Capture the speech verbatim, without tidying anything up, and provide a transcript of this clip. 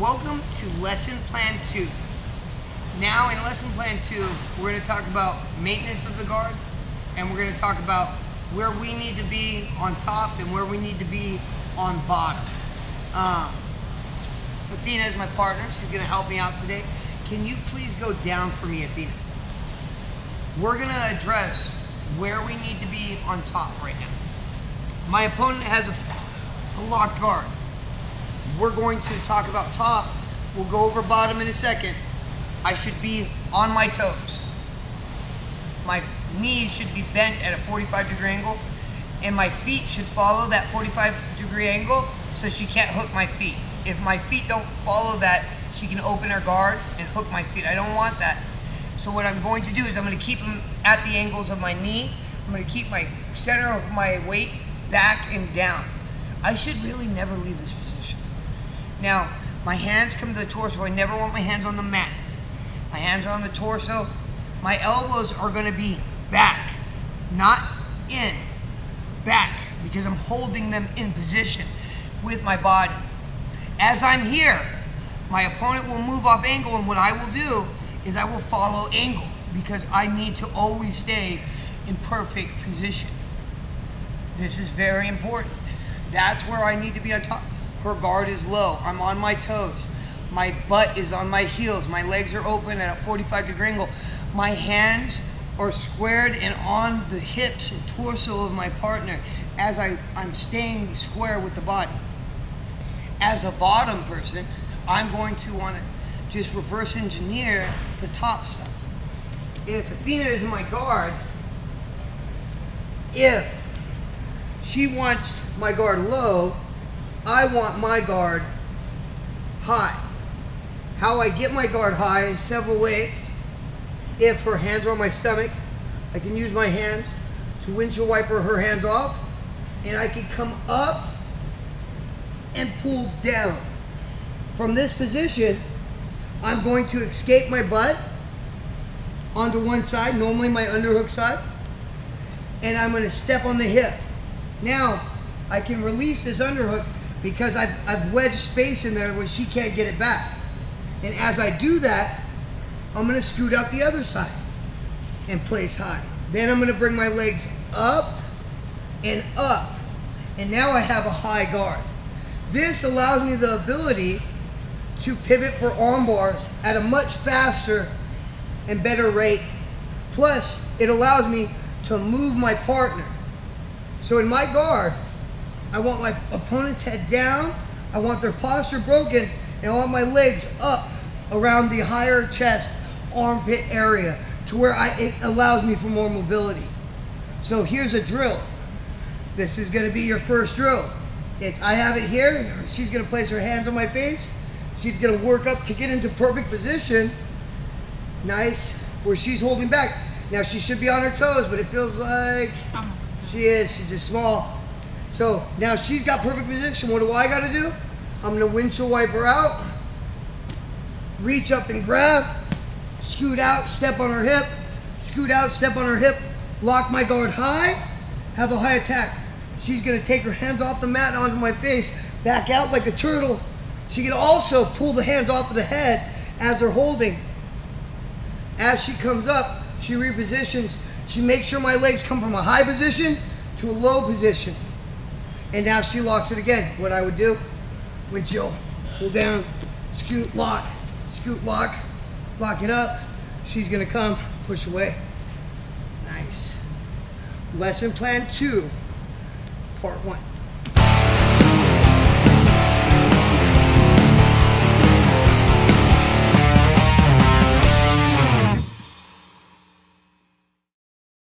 Welcome to Lesson Plan two. Now in Lesson Plan two, we're going to talk about maintenance of the guard, and we're going to talk about where we need to be on top and where we need to be on bottom. Um, Athena is my partner. She's going to help me out today. Can you please go down for me, Athena? We're going to address where we need to be on top right now. My opponent has a, a locked guard. We're going to talk about top. We'll go over bottom in a second. I should be on my toes. My knees should be bent at a forty-five degree angle, and my feet should follow that forty-five degree angle so she can't hook my feet. If my feet don't follow that, she can open her guard and hook my feet. I don't want that. So what I'm going to do is I'm going to keep them at the angles of my knee. I'm going to keep my center of my weight back and down. I should really never leave this position. Now, my hands come to the torso. I never want my hands on the mat. My hands are on the torso. My elbows are going to be back, not in, back, because I'm holding them in position with my body. As I'm here, my opponent will move off angle, and what I will do is I will follow angle because I need to always stay in perfect position. This is very important. That's where I need to be on top. Her guard is low. I'm on my toes. My butt is on my heels. My legs are open at a forty-five degree angle. My hands are squared and on the hips and torso of my partner as I, I'm staying square with the body. As a bottom person, I'm going to want to just reverse engineer the top stuff. If Athena is my guard, if she wants my guard low, I want my guard high. How I get my guard high is several ways. If her hands are on my stomach, I can use my hands to windshield wiper her hands off, and I can come up and pull down. From this position, I'm going to escape my butt onto one side, normally my underhook side, and I'm going to step on the hip. Now, I can release this underhook because I've, I've wedged space in there where she can't get it back. And as I do that, I'm going to scoot out the other side and place high. Then I'm going to bring my legs up and up. And now I have a high guard. This allows me the ability to pivot for arm bars at a much faster and better rate. Plus, it allows me to move my partner. So in my guard, I want my opponent's head down, I want their posture broken, and I want my legs up around the higher chest armpit area to where I, it allows me for more mobility. So here's a drill. This is going to be your first drill. It's, I have it here. She's going to place her hands on my face. She's going to work up to get into perfect position. Nice. Where she's holding back. Now she should be on her toes, but it feels like she is. She's just small. So now she's got perfect position. What do I got to do? I'm going to windshield wipe her out. Reach up and grab. Scoot out. Step on her hip. Scoot out. Step on her hip. Lock my guard high. Have a high attack. She's going to take her hands off the mat and onto my face. Back out like a turtle. She can also pull the hands off of the head as they're holding. As she comes up, she repositions. She makes sure my legs come from a high position to a low position. And now she locks it again. What I would do, when Jill, pull down, scoot, lock, scoot, lock, lock it up. She's going to come, push away. Nice. Lesson Plan two, Part one.